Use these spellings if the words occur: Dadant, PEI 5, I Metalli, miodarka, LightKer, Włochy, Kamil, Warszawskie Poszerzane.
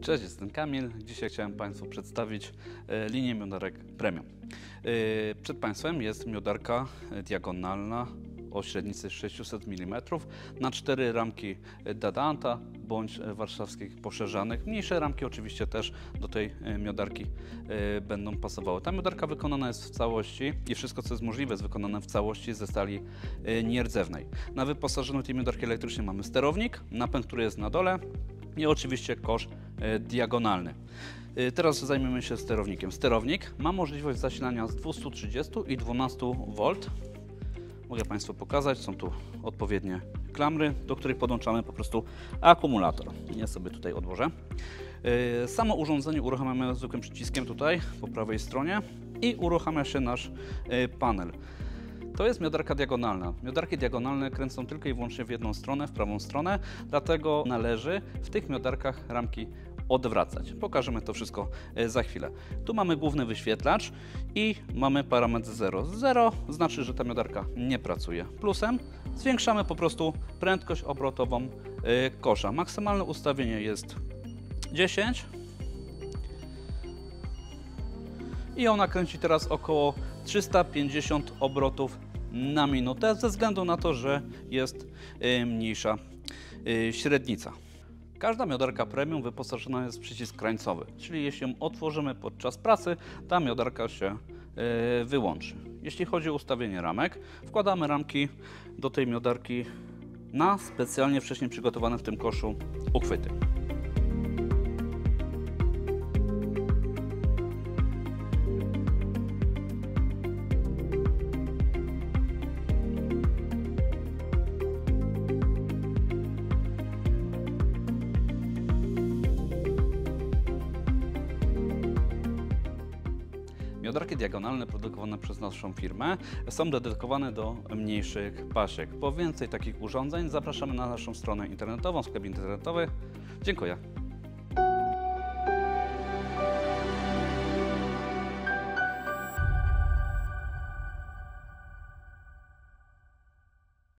Cześć, jestem Kamil. Dzisiaj chciałem Państwu przedstawić linię miodarek premium. Przed Państwem jest miodarka diagonalna o średnicy 600 mm na 4 ramki Dadanta bądź warszawskich poszerzanych. Mniejsze ramki oczywiście też do tej miodarki będą pasowały. Ta miodarka wykonana jest w całości i wszystko, co jest możliwe, jest wykonane w całości ze stali nierdzewnej. Na wyposażeniu tej miodarki elektrycznej mamy sterownik, napęd, który jest na dole, i oczywiście kosz diagonalny. Teraz zajmiemy się sterownikiem. Sterownik ma możliwość zasilania z 230 i 12 V. Mogę Państwu pokazać, są tu odpowiednie klamry, do których podłączamy po prostu akumulator. Ja sobie tutaj odłożę. Samo urządzenie uruchamiamy zwykłym przyciskiem tutaj po prawej stronie i uruchamia się nasz panel. To jest miodarka diagonalna. Miodarki diagonalne kręcą tylko i wyłącznie w jedną stronę, w prawą stronę, dlatego należy w tych miodarkach ramki odwracać. Pokażemy to wszystko za chwilę. Tu mamy główny wyświetlacz i mamy parametr 0. 0 znaczy, że ta miodarka nie pracuje. Plusem zwiększamy po prostu prędkość obrotową kosza. Maksymalne ustawienie jest 10 i ona kręci teraz około 350 obrotów na minutę, ze względu na to, że jest mniejsza średnica. Każda miodarka premium wyposażona jest w przycisk krańcowy, czyli jeśli ją otworzymy podczas pracy, ta miodarka się wyłączy. Jeśli chodzi o ustawienie ramek, wkładamy ramki do tej miodarki na specjalnie wcześniej przygotowane w tym koszu uchwyty. Miodarki diagonalne produkowane przez naszą firmę są dedykowane do mniejszych pasiek. Po więcej takich urządzeń zapraszamy na naszą stronę internetową, sklep internetowy. Dziękuję.